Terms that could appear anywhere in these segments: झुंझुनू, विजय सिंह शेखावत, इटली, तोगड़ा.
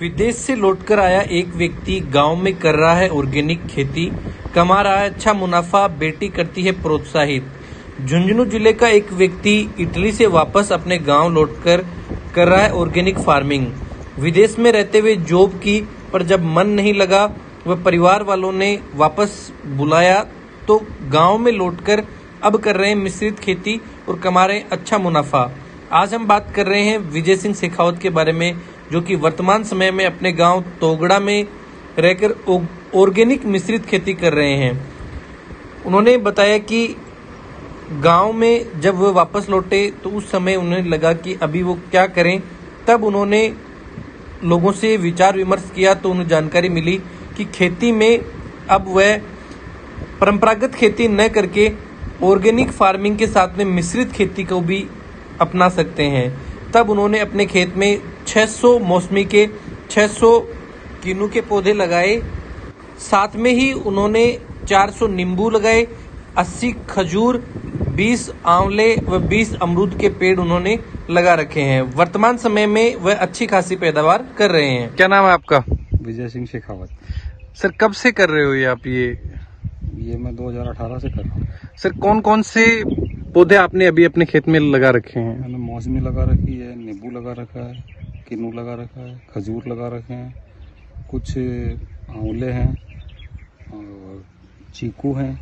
विदेश से लौटकर आया एक व्यक्ति गांव में कर रहा है ऑर्गेनिक खेती, कमा रहा है अच्छा मुनाफा, बेटी करती है प्रोत्साहित। झुंझुनू जिले का एक व्यक्ति इटली से वापस अपने गांव लौटकर कर रहा है ऑर्गेनिक फार्मिंग। विदेश में रहते हुए जॉब की, पर जब मन नहीं लगा वह परिवार वालों ने वापस बुलाया तो गाँव में लौटकर अब कर रहे हैं मिश्रित खेती और कमा रहे हैं अच्छा मुनाफा। आज हम बात कर रहे हैं विजय सिंह शेखावत के बारे में, जो कि वर्तमान समय में अपने गांव तोगड़ा में रहकर ऑर्गेनिक मिश्रित खेती कर रहे हैं। उन्होंने बताया कि गांव में जब वह वापस लौटे तो उस समय उन्हें लगा कि अभी वो क्या करें, तब उन्होंने लोगों से विचार विमर्श किया तो उन्हें जानकारी मिली कि खेती में अब वह परंपरागत खेती न करके ऑर्गेनिक फार्मिंग के साथ में मिश्रित खेती को भी अपना सकते हैं। तब उन्होंने अपने खेत में 600 मौसमी के 600 किन्नू के पौधे लगाए, साथ में ही उन्होंने 400 नींबू लगाए, 80 खजूर, 20 आंवले व 20 अमरूद के पेड़ उन्होंने लगा रखे हैं। वर्तमान समय में वह अच्छी खासी पैदावार कर रहे हैं। क्या नाम है आपका? विजय सिंह शेखावत। सर, कब से कर रहे हो ये आप? ये मैं 2018 से कर रहा हूँ। सर, कौन कौन से पौधे आपने अभी अपने खेत में लगा रखे हैं? मैंने मौसमी लगा रखी है, नींबू लगा रखा है, किन्नू लगा रखा है, खजूर लगा रखे हैं, कुछ आंवले हैं और चीकू हैं,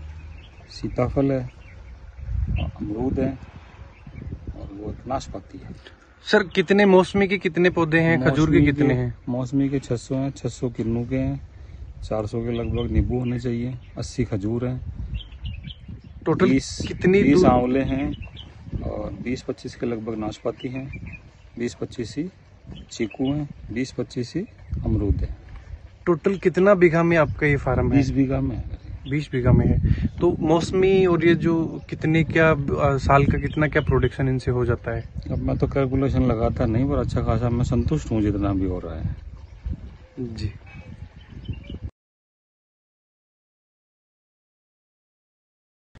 सीताफल है, अमरूद है और वो नाशपाती है। सर, कितने मौसमी के कितने पौधे हैं? खजूर के कितने हैं? मौसमी के 600 हैं, 600 किन्नू के हैं, 400 के लगभग नींबू होने चाहिए, 80 खजूर हैं, टोटल 20 आंवले हैं और 20-25 के लगभग नाशपाती हैं, 20-25 ही चीकू हैं, 20-25 ही अमरूद हैं। टोटल कितना बीघा में आपका ये फार्म है? 20 बीघा में है। तो मौसमी और ये जो कितने क्या साल का कितना क्या प्रोडक्शन इनसे हो जाता है? अब मैं तो कैलकुलेशन लगाता नहीं, पर अच्छा खासा मैं संतुष्ट हूँ जितना भी हो रहा है। जी।